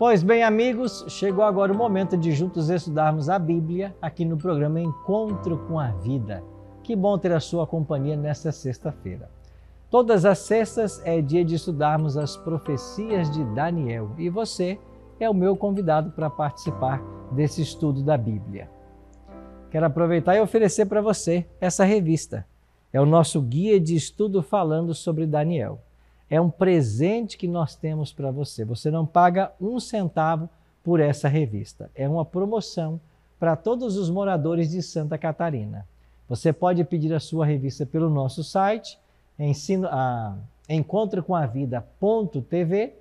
Pois bem, amigos, chegou agora o momento de juntos estudarmos a Bíblia aqui no programa Encontro com a Vida. Que bom ter a sua companhia nesta sexta-feira. Todas as sextas é dia de estudarmos as profecias de Daniel e você é o meu convidado para participar desse estudo da Bíblia. Quero aproveitar e oferecer para você essa revista. É o nosso guia de estudo falando sobre Daniel. É um presente que nós temos para você. Você não paga um centavo por essa revista. É uma promoção para todos os moradores de Santa Catarina. Você pode pedir a sua revista pelo nosso site, encontrocomavida.tv.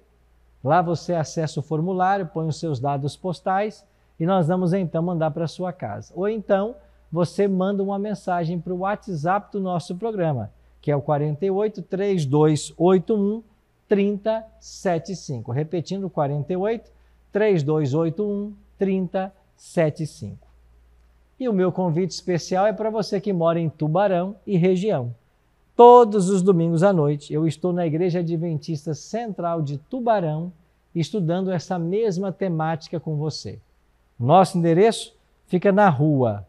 Lá você acessa o formulário, põe os seus dados postais e nós vamos então mandar para a sua casa. Ou então você manda uma mensagem para o WhatsApp do nosso programa, que é o 48-3281-3075. Repetindo, 48-3281-3075. E o meu convite especial é para você que mora em Tubarão e região. Todos os domingos à noite, eu estou na Igreja Adventista Central de Tubarão, estudando essa mesma temática com você. Nosso endereço fica na rua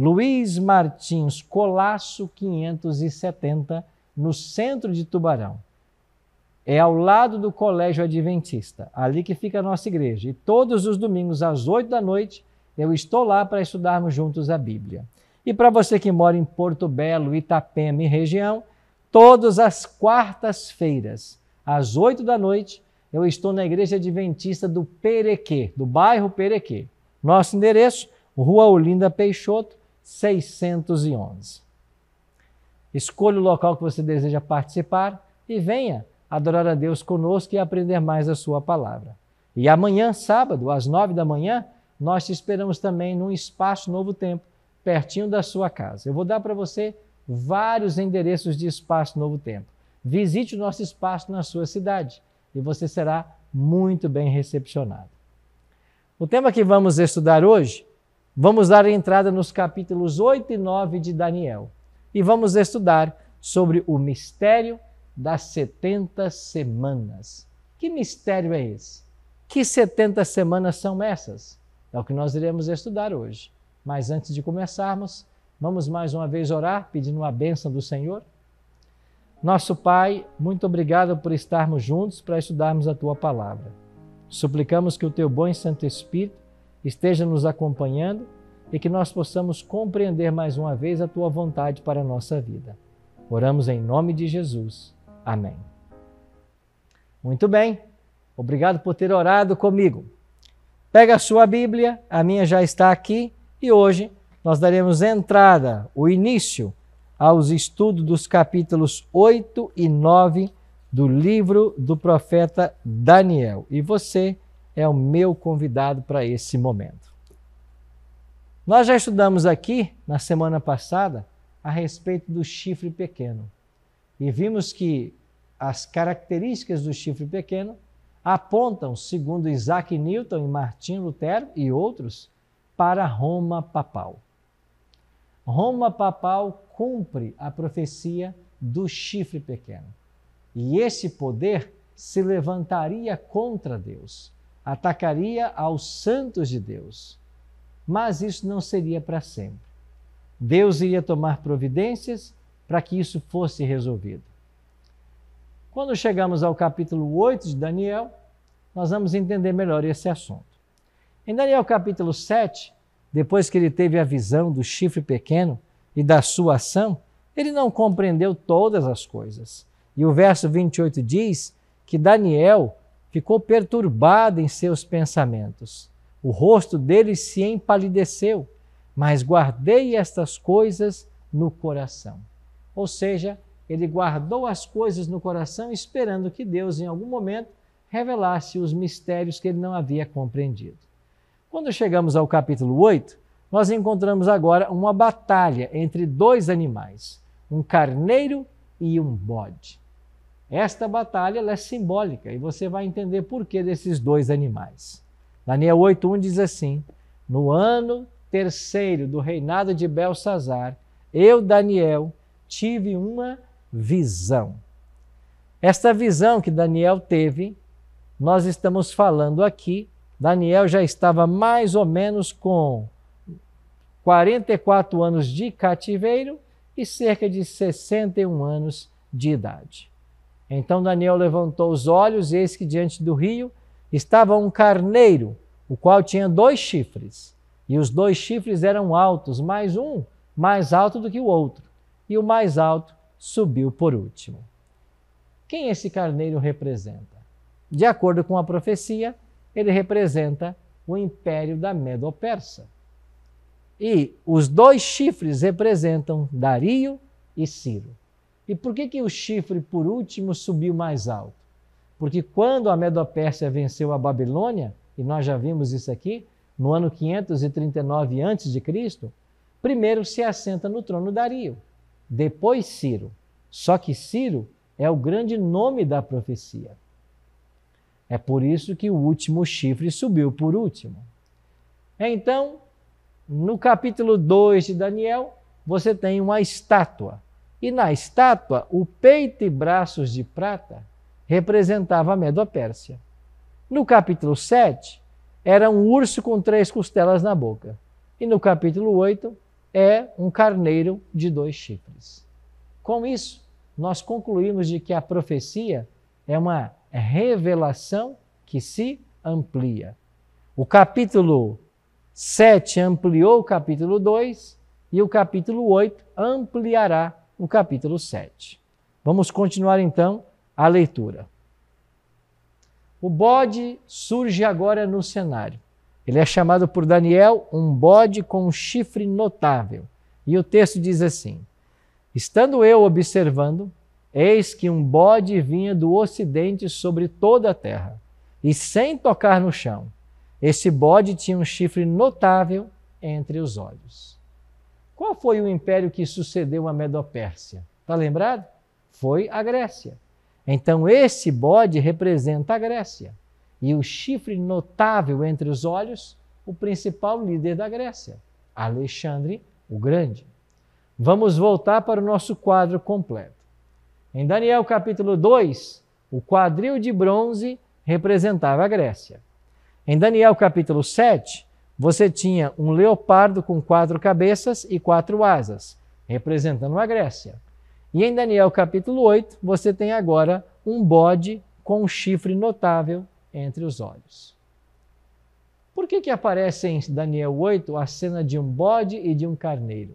Luiz Martins Colasso 570, no centro de Tubarão. É ao lado do Colégio Adventista, ali que fica a nossa igreja. E todos os domingos às 8 da noite, eu estou lá para estudarmos juntos a Bíblia. E para você que mora em Porto Belo, Itapema e região, todas as quartas-feiras, às 8 da noite, eu estou na Igreja Adventista do Perequê, do bairro Perequê. Nosso endereço, Rua Olinda Peixoto, 611. Escolha o local que você deseja participar e venha adorar a Deus conosco e aprender mais a sua palavra. E amanhã, sábado, às 9 da manhã, nós te esperamos também num espaço Novo Tempo, pertinho da sua casa. Eu vou dar para você vários endereços de espaço Novo Tempo. Visite o nosso espaço na sua cidade e você será muito bem recepcionado. O tema que vamos estudar hoje, vamos dar entrada nos capítulos 8 e 9 de Daniel e vamos estudar sobre o mistério das 70 semanas. Que mistério é esse? Que 70 semanas são essas? É o que nós iremos estudar hoje. Mas antes de começarmos, vamos mais uma vez orar, pedindo a bênção do Senhor. Nosso Pai, muito obrigado por estarmos juntos para estudarmos a Tua Palavra. Suplicamos que o Teu bom e Santo Espírito esteja nos acompanhando e que nós possamos compreender mais uma vez a Tua vontade para a nossa vida. Oramos em nome de Jesus. Amém. Muito bem, obrigado por ter orado comigo. Pega a sua Bíblia, a minha já está aqui, e hoje nós daremos entrada, o início, aos estudos dos capítulos 8 e 9 do livro do profeta Daniel. E você é o meu convidado para esse momento. Nós já estudamos aqui, na semana passada, a respeito do chifre pequeno. E vimos que as características do chifre pequeno apontam, segundo Isaac Newton e Martim Lutero e outros, para Roma Papal. Roma Papal cumpre a profecia do chifre pequeno. E esse poder se levantaria contra Deus, atacaria aos santos de Deus. Mas isso não seria para sempre. Deus iria tomar providências para que isso fosse resolvido. Quando chegamos ao capítulo 8 de Daniel, nós vamos entender melhor esse assunto. Em Daniel capítulo 7, depois que ele teve a visão do chifre pequeno e da sua ação, ele não compreendeu todas as coisas. E o verso 28 diz que Daniel ficou perturbado em seus pensamentos. O rosto dele se empalideceu, mas guardei estas coisas no coração. Ou seja, ele guardou as coisas no coração, esperando que Deus, em algum momento, revelasse os mistérios que ele não havia compreendido. Quando chegamos ao capítulo 8, nós encontramos agora uma batalha entre dois animais, um carneiro e um bode. Esta batalha ela é simbólica e você vai entender por que desses dois animais. Daniel 8:1 diz assim: no ano terceiro do reinado de Belsazar, eu, Daniel, tive uma visão. Esta visão que Daniel teve nós estamos falando aqui, Daniel já estava mais ou menos com 44 anos de cativeiro e cerca de 61 anos de idade. Então Daniel levantou os olhos, e eis que diante do rio estava um carneiro, o qual tinha 2 chifres. E os 2 chifres eram altos, mas um mais alto do que o outro. E o mais alto subiu por último. Quem esse carneiro representa? De acordo com a profecia, ele representa o império da Medo-Persa. E os 2 chifres representam Dario e Ciro. E por que que o chifre por último subiu mais alto? Porque quando a Medo-Pérsia venceu a Babilônia, e nós já vimos isso aqui, no ano 539 a.C., primeiro se assenta no trono Dario, depois Ciro. Só que Ciro é o grande nome da profecia. É por isso que o último chifre subiu por último. Então, no capítulo 2 de Daniel, você tem uma estátua. E na estátua, o peito e braços de prata representava a Medo-Pérsia. No capítulo 7, era um urso com 3 costelas na boca. E no capítulo 8, é um carneiro de 2 chifres. Com isso, nós concluímos de que a profecia é uma revelação que se amplia. O capítulo 7 ampliou o capítulo 2 e o capítulo 8 ampliará o capítulo 7. Vamos continuar então a leitura. O bode surge agora no cenário. Ele é chamado por Daniel um bode com um chifre notável. E o texto diz assim: estando eu observando, eis que um bode vinha do ocidente sobre toda a terra, e sem tocar no chão. Esse bode tinha um chifre notável entre os olhos. Qual foi o império que sucedeu a Medo-Pérsia? Está lembrado? Foi a Grécia. Então, esse bode representa a Grécia. E o chifre notável entre os olhos, o principal líder da Grécia, Alexandre o Grande. Vamos voltar para o nosso quadro completo. Em Daniel capítulo 2, o quadril de bronze representava a Grécia. Em Daniel capítulo 7, você tinha um leopardo com 4 cabeças e 4 asas, representando a Grécia. E em Daniel capítulo 8, você tem agora um bode com um chifre notável entre os olhos. Por que que aparece em Daniel 8 a cena de um bode e de um carneiro?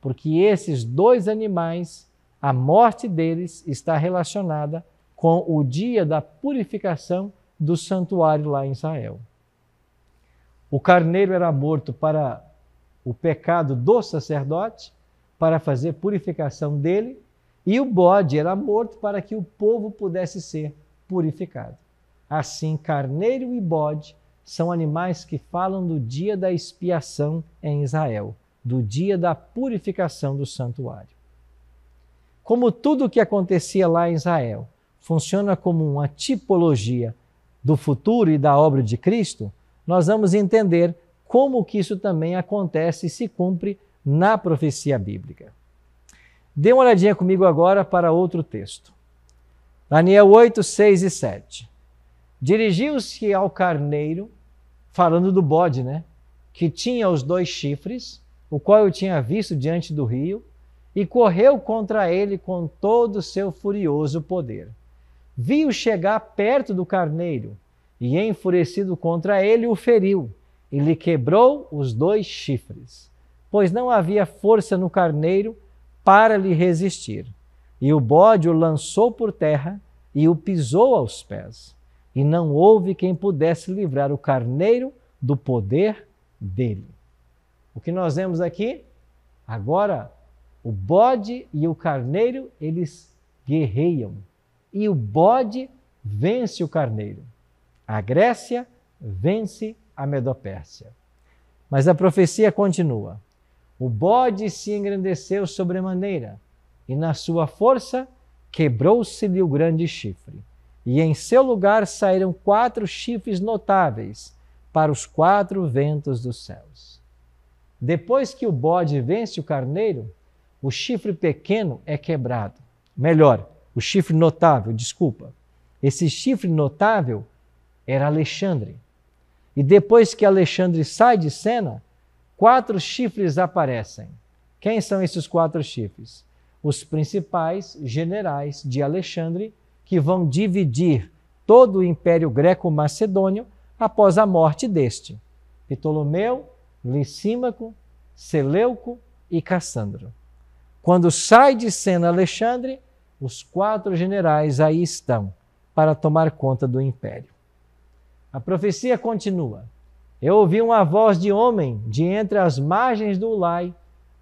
Porque esses 2 animais, a morte deles está relacionada com o dia da purificação do santuário lá em Israel. O carneiro era morto para o pecado do sacerdote, para fazer purificação dele, e o bode era morto para que o povo pudesse ser purificado. Assim, carneiro e bode são animais que falam do dia da expiação em Israel, do dia da purificação do santuário. Como tudo o que acontecia lá em Israel funciona como uma tipologia do futuro e da obra de Cristo, nós vamos entender como que isso também acontece e se cumpre na profecia bíblica. Dê uma olhadinha comigo agora para outro texto. Daniel 8, 6 e 7. Dirigiu-se ao carneiro, falando do bode, né? Que tinha os 2 chifres, o qual eu tinha visto diante do rio, e correu contra ele com todo o seu furioso poder. Viu chegar perto do carneiro, e enfurecido contra ele, o feriu, e lhe quebrou os 2 chifres. Pois não havia força no carneiro para lhe resistir. E o bode o lançou por terra e o pisou aos pés. E não houve quem pudesse livrar o carneiro do poder dele. O que nós vemos aqui? Agora, o bode e o carneiro, eles guerreiam. E o bode vence o carneiro. A Grécia vence a Medo-Pérsia. Mas a profecia continua. O bode se engrandeceu sobremaneira, e na sua força quebrou-se-lhe o grande chifre. E em seu lugar saíram 4 chifres notáveis para os 4 ventos dos céus. Depois que o bode vence o carneiro, o chifre pequeno é quebrado. Melhor, o chifre notável, desculpa. Esse chifre notável era Alexandre. E depois que Alexandre sai de cena, 4 chifres aparecem. Quem são esses 4 chifres? Os principais generais de Alexandre, que vão dividir todo o Império Greco-Macedônio após a morte deste: Ptolomeu, Licímaco, Seleuco e Cassandro. Quando sai de cena Alexandre, os 4 generais aí estão para tomar conta do império. A profecia continua. Eu ouvi uma voz de homem de entre as margens do Ulai,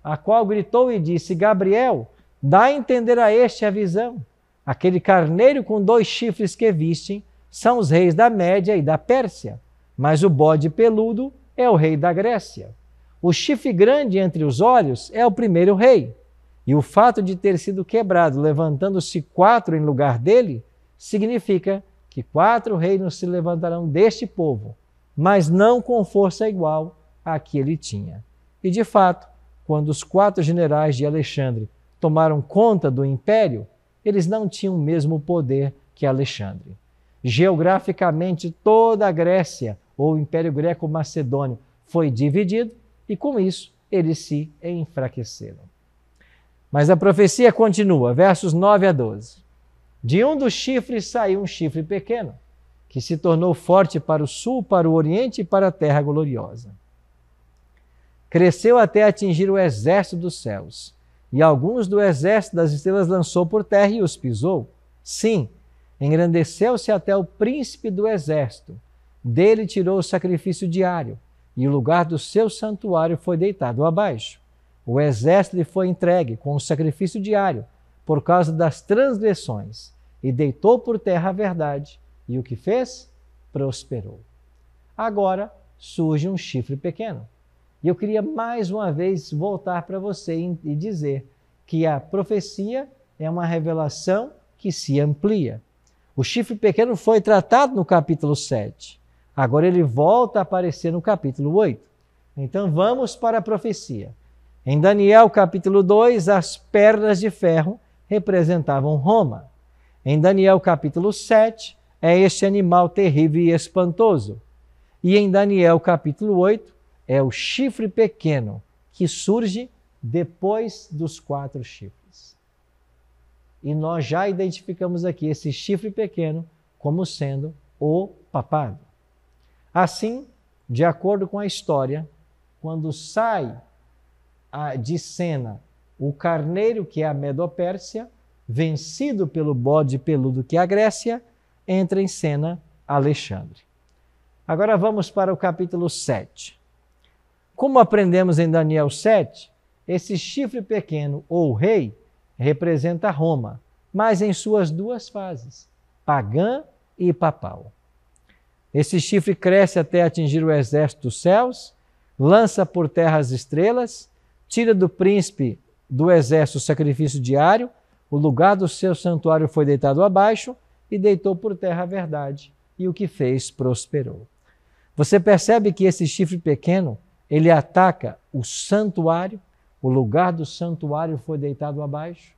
a qual gritou e disse: Gabriel, dá a entender a este a visão. Aquele carneiro com 2 chifres que viste são os reis da Média e da Pérsia, mas o bode peludo é o rei da Grécia. O chifre grande entre os olhos é o primeiro rei, e o fato de ter sido quebrado, levantando-se 4 em lugar dele, significa que 4 reinos se levantarão deste povo, mas não com força igual à que ele tinha. E de fato, quando os 4 generais de Alexandre tomaram conta do império, eles não tinham o mesmo poder que Alexandre. Geograficamente, toda a Grécia, ou o Império Greco-Macedônio, foi dividido e, com isso, eles se enfraqueceram. Mas a profecia continua, versos 9 a 12. De um dos chifres saiu um chifre pequeno, que se tornou forte para o sul, para o oriente e para a terra gloriosa. Cresceu até atingir o exército dos céus, e alguns do exército das estrelas lançou por terra e os pisou. Sim, engrandeceu-se até o príncipe do exército. Dele tirou o sacrifício diário, e o lugar do seu santuário foi deitado abaixo. O exército lhe foi entregue com o sacrifício diário, por causa das transgressões, e deitou por terra a verdade, e o que fez? Prosperou. Agora surge um chifre pequeno. E eu queria mais uma vez voltar para você e dizer que a profecia é uma revelação que se amplia. O chifre pequeno foi tratado no capítulo 7. Agora ele volta a aparecer no capítulo 8. Então vamos para a profecia. Em Daniel capítulo 2, as pernas de ferro representavam Roma. Em Daniel capítulo 7, é este animal terrível e espantoso. E em Daniel capítulo 8, é o chifre pequeno que surge depois dos 4 chifres. E nós já identificamos aqui esse chifre pequeno como sendo o papado. Assim, de acordo com a história, quando sai de cena o carneiro, que é a Medo-Persa, vencido pelo bode peludo, que é a Grécia, entra em cena Alexandre. Agora vamos para o capítulo 7. Como aprendemos em Daniel 7, esse chifre pequeno, ou rei, representa Roma, mas em suas 2 fases, pagã e papal. Esse chifre cresce até atingir o exército dos céus, lança por terra as estrelas, tira do príncipe do exército o sacrifício diário, o lugar do seu santuário foi deitado abaixo, e deitou por terra a verdade, e o que fez prosperou. Você percebe que esse chifre pequeno, ele ataca o santuário, o lugar do santuário foi deitado abaixo.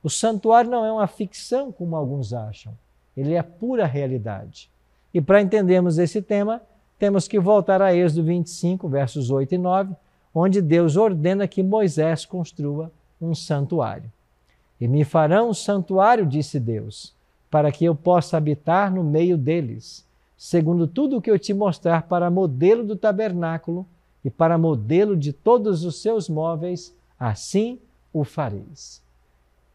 O santuário não é uma ficção, como alguns acham, ele é pura realidade. E para entendermos esse tema, temos que voltar a Êxodo 25, versos 8 e 9, onde Deus ordena que Moisés construa um santuário. E me farão um santuário, disse Deus, para que eu possa habitar no meio deles, segundo tudo o que eu te mostrar para modelo do tabernáculo e para modelo de todos os seus móveis, assim o fareis.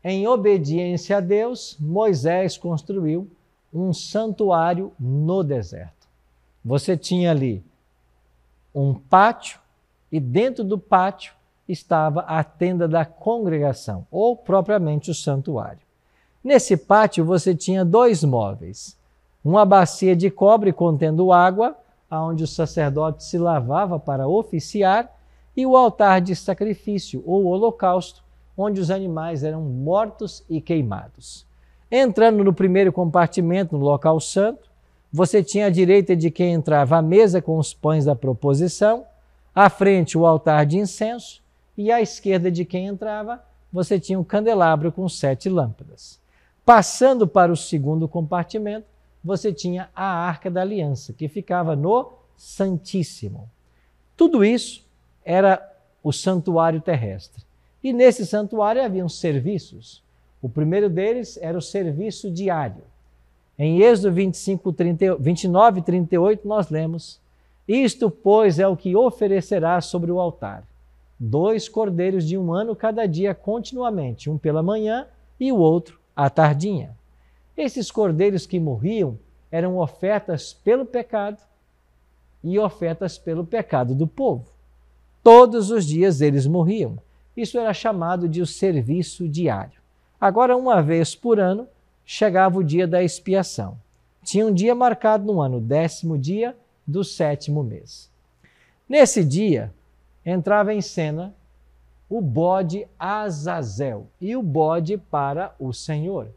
Em obediência a Deus, Moisés construiu um santuário no deserto. Você tinha ali um pátio e dentro do pátio estava a tenda da congregação, ou propriamente o santuário. Nesse pátio você tinha 2 móveis, uma bacia de cobre contendo água, onde o sacerdote se lavava para oficiar, e o altar de sacrifício, ou holocausto, onde os animais eram mortos e queimados. Entrando no primeiro compartimento, no local santo, você tinha à direita de quem entrava a mesa com os pães da proposição, à frente o altar de incenso, e à esquerda de quem entrava, você tinha um candelabro com 7 lâmpadas. Passando para o segundo compartimento, você tinha a Arca da Aliança, que ficava no Santíssimo. Tudo isso era o santuário terrestre. E nesse santuário haviam serviços. O primeiro deles era o serviço diário. Em Êxodo 29, 38, nós lemos: isto, pois, é o que oferecerá sobre o altar. 2 cordeiros de 1 ano cada dia continuamente, um pela manhã e o outro à tardinha. Esses cordeiros que morriam eram ofertas pelo pecado e ofertas pelo pecado do povo. Todos os dias eles morriam. Isso era chamado de o serviço diário. Agora, uma vez por ano, chegava o dia da expiação. Tinha um dia marcado no ano, 10º dia do 7º mês. Nesse dia, entrava em cena o bode Azazel e o bode para o Senhor.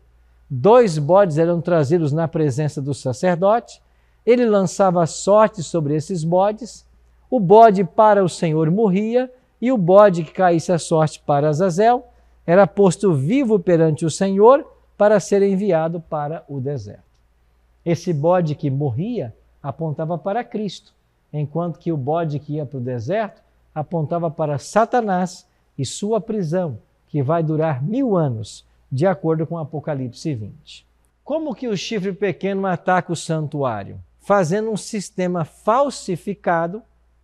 2 bodes eram trazidos na presença do sacerdote, ele lançava sorte sobre esses bodes, o bode para o Senhor morria, e o bode que caísse a sorte para Azazel era posto vivo perante o Senhor para ser enviado para o deserto. Esse bode que morria apontava para Cristo, enquanto que o bode que ia para o deserto apontava para Satanás e sua prisão, que vai durar 1000 anos, de acordo com Apocalipse 20. Como que o chifre pequeno ataca o santuário? Fazendo um sistema falsificado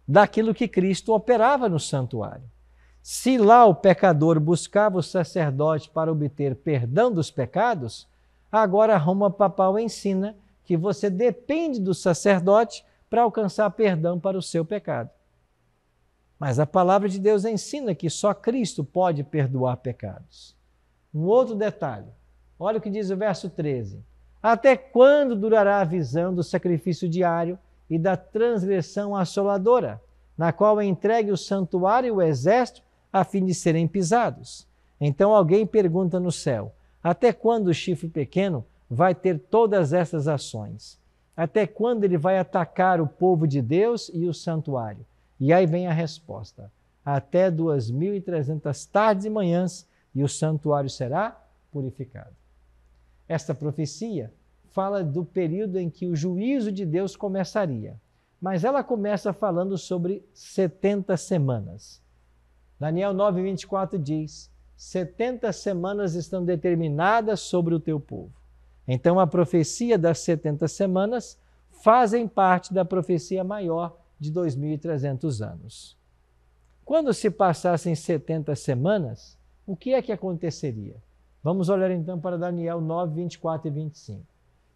daquilo que Cristo operava no santuário. Se lá o pecador buscava o sacerdote para obter perdão dos pecados, agora a Roma Papal ensina que você depende do sacerdote para alcançar perdão para o seu pecado. Mas a palavra de Deus ensina que só Cristo pode perdoar pecados. Um outro detalhe, olha o que diz o verso 13. Até quando durará a visão do sacrifício diário e da transgressão assoladora, na qual é entregue o santuário e o exército a fim de serem pisados? Então alguém pergunta no céu, até quando o chifre pequeno vai ter todas essas ações? Até quando ele vai atacar o povo de Deus e o santuário? E aí vem a resposta, até 2300 tardes e manhãs, e o santuário será purificado. Esta profecia fala do período em que o juízo de Deus começaria, mas ela começa falando sobre 70 semanas. Daniel 9:24 diz, 70 semanas estão determinadas sobre o teu povo. Então a profecia das 70 semanas fazem parte da profecia maior de 2300 anos. Quando se passassem 70 semanas, o que é que aconteceria? Vamos olhar então para Daniel 9, 24 e 25.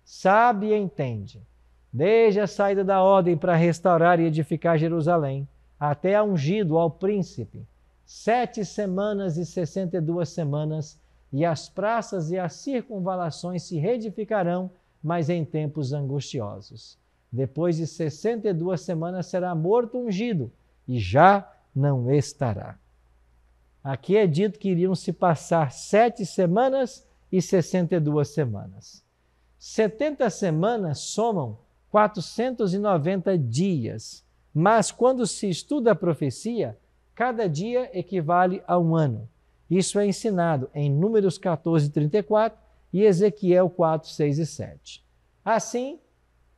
Sabe e entende, desde a saída da ordem para restaurar e edificar Jerusalém, até a ungido ao príncipe, 7 semanas e 62 semanas, e as praças e as circunvalações se reedificarão, mas em tempos angustiosos. Depois de 62 semanas será morto ungido, e já não estará. Aqui é dito que iriam se passar 7 semanas e 62 semanas. 70 semanas somam 490 dias, mas quando se estuda a profecia, cada dia equivale a 1 ano. Isso é ensinado em Números 14, 34 e Ezequiel 4, 6 e 7. Assim,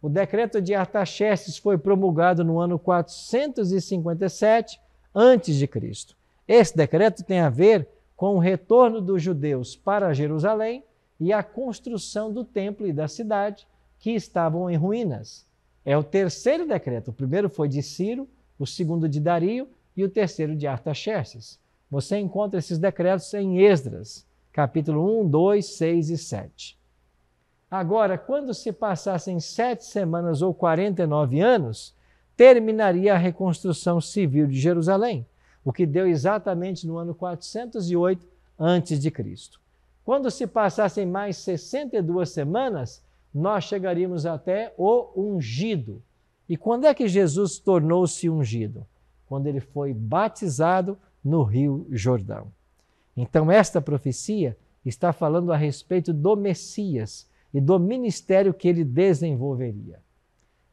o decreto de Artaxerxes foi promulgado no ano 457 a.C., Esse decreto tem a ver com o retorno dos judeus para Jerusalém e a construção do templo e da cidade que estavam em ruínas. É o 3º decreto. O primeiro foi de Ciro, o 2º de Dario e o 3º de Artaxerxes. Você encontra esses decretos em Esdras, capítulo 1, 2, 6 e 7. Agora, quando se passassem 7 semanas ou 49 anos, terminaria a reconstrução civil de Jerusalém, o que deu exatamente no ano 408 a.C. Quando se passassem mais 62 semanas, nós chegaríamos até o ungido. E quando é que Jesus tornou-se ungido? Quando ele foi batizado no Rio Jordão. Então esta profecia está falando a respeito do Messias e do ministério que ele desenvolveria.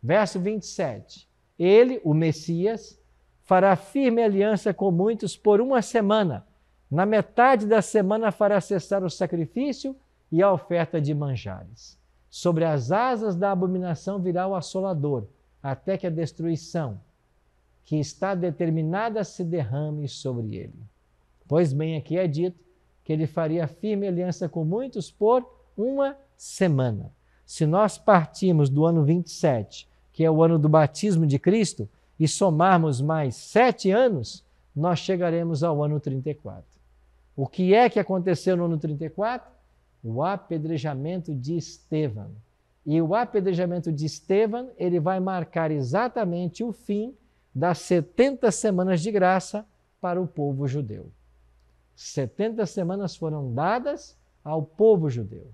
Verso 27. Ele, o Messias, fará firme aliança com muitos por 1 semana. Na metade da semana fará cessar o sacrifício e a oferta de manjares. Sobre as asas da abominação virá o assolador, até que a destruição que está determinada se derrame sobre ele. Pois bem, aqui é dito que ele faria firme aliança com muitos por uma semana. Se nós partirmos do ano 27, que é o ano do batismo de Cristo, e somarmos mais 7 anos, nós chegaremos ao ano 34. O que é que aconteceu no ano 34? O apedrejamento de Estevão. E o apedrejamento de Estevão, ele vai marcar exatamente o fim das 70 semanas de graça para o povo judeu. 70 semanas foram dadas ao povo judeu.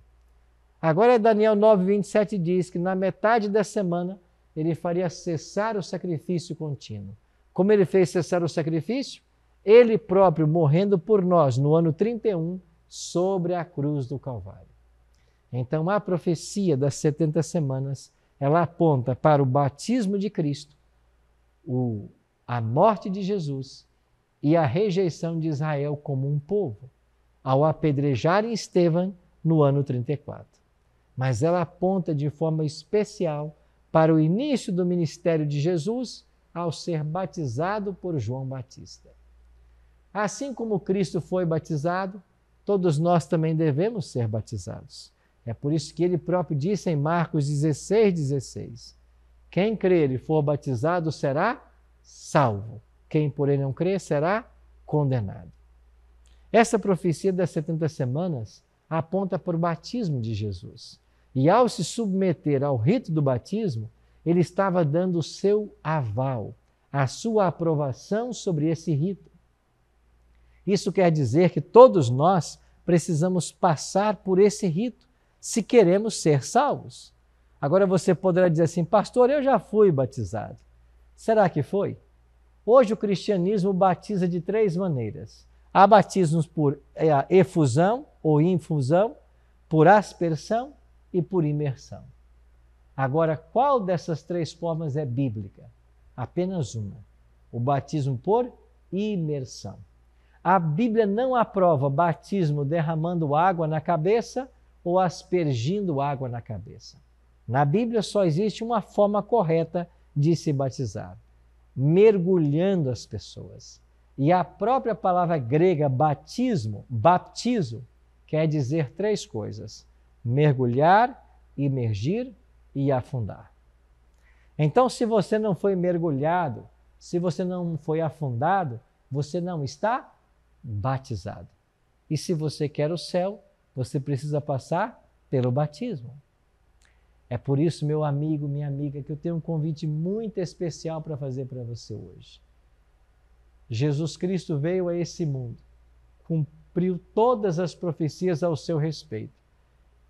Agora Daniel 9:27 diz que na metade da semana ele faria cessar o sacrifício contínuo. Como ele fez cessar o sacrifício? Ele próprio morrendo por nós no ano 31 sobre a cruz do Calvário. Então a profecia das 70 semanas, ela aponta para o batismo de Cristo, a morte de Jesus e a rejeição de Israel como um povo, ao apedrejarem Estevão no ano 34. Mas ela aponta de forma especial para o início do ministério de Jesus ao ser batizado por João Batista. Assim como Cristo foi batizado, todos nós também devemos ser batizados. É por isso que ele próprio disse em Marcos 16:16, quem crer e for batizado será salvo. Quem, porém, não crê, será condenado. Essa profecia das 70 semanas aponta para o batismo de Jesus. E ao se submeter ao rito do batismo, ele estava dando o seu aval, a sua aprovação sobre esse rito. Isso quer dizer que todos nós precisamos passar por esse rito, se queremos ser salvos. Agora você poderá dizer assim, pastor, eu já fui batizado. Será que foi? Hoje o cristianismo batiza de 3 maneiras. Há batismos por efusão ou infusão, por aspersão e por imersão. Agora, qual dessas 3 formas é bíblica? Apenas uma, o batismo por imersão. A Bíblia não aprova batismo derramando água na cabeça ou aspergindo água na cabeça. Na Bíblia só existe uma forma correta de se batizar, mergulhando as pessoas. E a própria palavra grega batismo, baptizo, quer dizer 3 coisas: mergulhar, imergir e afundar. Então, se você não foi mergulhado, se você não foi afundado, você não está batizado. E se você quer o céu, você precisa passar pelo batismo. É por isso, meu amigo, minha amiga, que eu tenho um convite muito especial para fazer para você hoje. Jesus Cristo veio a esse mundo, cumpriu todas as profecias ao seu respeito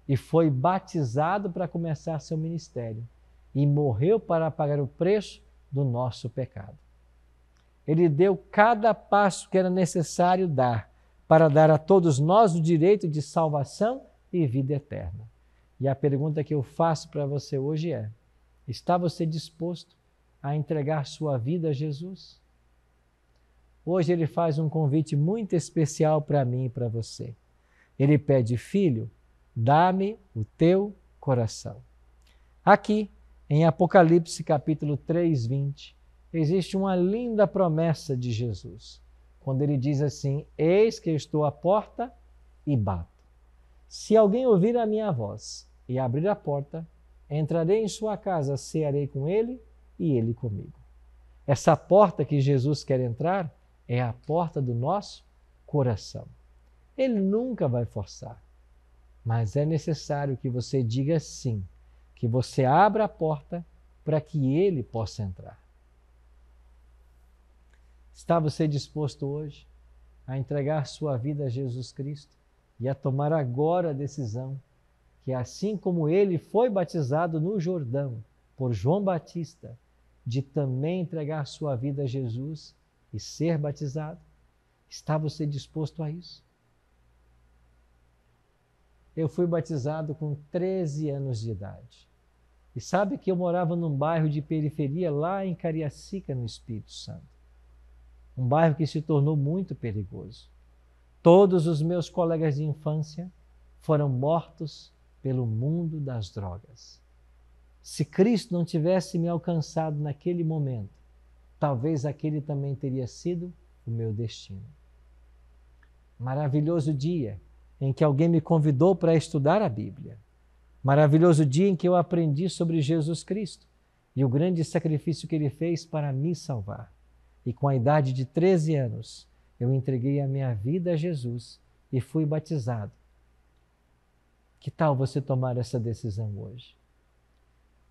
e foi batizado para começar seu ministério e morreu para pagar o preço do nosso pecado. Ele deu cada passo que era necessário dar para dar a todos nós o direito de salvação e vida eterna. E a pergunta que eu faço para você hoje é, está você disposto a entregar sua vida a Jesus? Hoje ele faz um convite muito especial para mim e para você. Ele pede, filho, dá-me o teu coração. Aqui, em Apocalipse capítulo 3:20, existe uma linda promessa de Jesus, quando ele diz assim, eis que eu estou à porta e bato. Se alguém ouvir a minha voz e abrir a porta, entrarei em sua casa, cearei com ele e ele comigo. Essa porta que Jesus quer entrar é a porta do nosso coração. Ele nunca vai forçar, mas é necessário que você diga sim, que você abra a porta para que ele possa entrar. Está você disposto hoje a entregar sua vida a Jesus Cristo e a tomar agora a decisão que, assim como ele foi batizado no Jordão por João Batista, de também entregar sua vida a Jesus e ser batizado? Está você disposto a isso? Eu fui batizado com 13 anos de idade. E sabe que eu morava num bairro de periferia lá em Cariacica, no Espírito Santo. Um bairro que se tornou muito perigoso. Todos os meus colegas de infância foram mortos pelo mundo das drogas. Se Cristo não tivesse me alcançado naquele momento, talvez aquele também teria sido o meu destino. Maravilhoso dia em que alguém me convidou para estudar a Bíblia. Maravilhoso dia em que eu aprendi sobre Jesus Cristo e o grande sacrifício que ele fez para me salvar. E com a idade de 13 anos, eu entreguei a minha vida a Jesus e fui batizado. Que tal você tomar essa decisão hoje?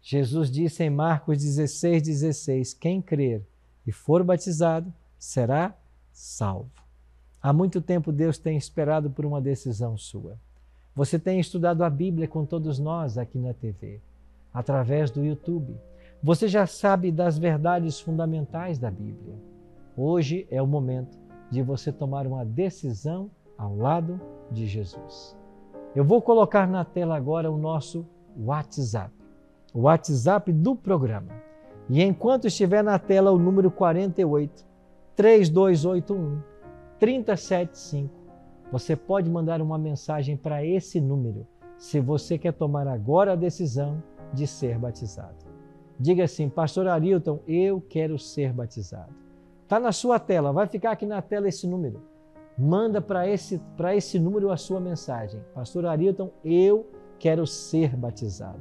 Jesus disse em Marcos 16:16, quem crer e for batizado será salvo. Há muito tempo Deus tem esperado por uma decisão sua. Você tem estudado a Bíblia com todos nós aqui na TV, através do YouTube. Você já sabe das verdades fundamentais da Bíblia. Hoje é o momento de você tomar uma decisão ao lado de Jesus. Eu vou colocar na tela agora o nosso WhatsApp. O WhatsApp do programa. E enquanto estiver na tela o número 48 3281 375, você pode mandar uma mensagem para esse número, se você quer tomar agora a decisão de ser batizado. Diga assim, pastor Arilton, eu quero ser batizado. Está na sua tela, vai ficar aqui na tela esse número. Manda para esse número a sua mensagem. Pastor Arilton, eu quero ser batizado.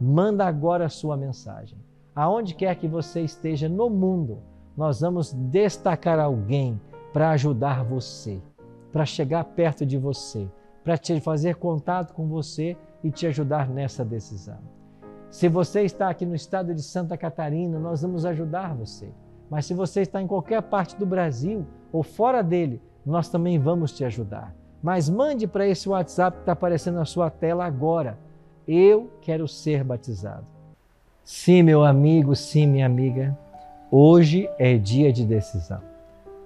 Manda agora a sua mensagem. Aonde quer que você esteja no mundo, nós vamos destacar alguém para ajudar você, para chegar perto de você, para te fazer contato com você e te ajudar nessa decisão. Se você está aqui no estado de Santa Catarina, nós vamos ajudar você. Mas se você está em qualquer parte do Brasil ou fora dele, nós também vamos te ajudar. Mas mande para esse WhatsApp que está aparecendo na sua tela agora. Eu quero ser batizado. Sim, meu amigo, sim, minha amiga, hoje é dia de decisão.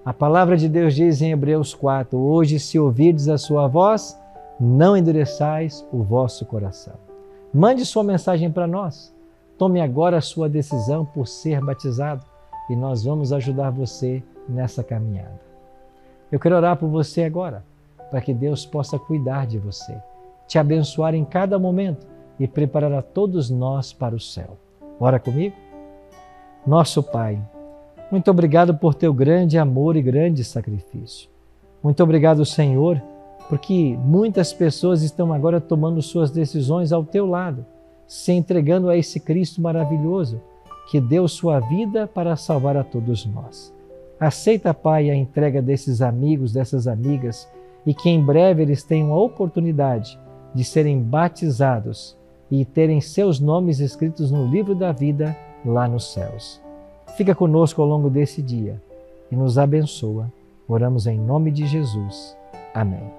A palavra de Deus diz em Hebreus 4, hoje se ouvirdes a sua voz, não endureçais o vosso coração. Mande sua mensagem para nós. Tome agora a sua decisão por ser batizado e nós vamos ajudar você nessa caminhada. Eu quero orar por você agora, para que Deus possa cuidar de você, te abençoar em cada momento e preparar a todos nós para o céu. Ora comigo? Nosso Pai, muito obrigado por teu grande amor e grande sacrifício. Muito obrigado, Senhor, porque muitas pessoas estão agora tomando suas decisões ao teu lado, se entregando a esse Cristo maravilhoso que deu sua vida para salvar a todos nós. Aceita, Pai, a entrega desses amigos, dessas amigas, e que em breve eles tenham a oportunidade de serem batizados e terem seus nomes escritos no livro da vida lá nos céus. Fica conosco ao longo desse dia e nos abençoa. Oramos em nome de Jesus. Amém.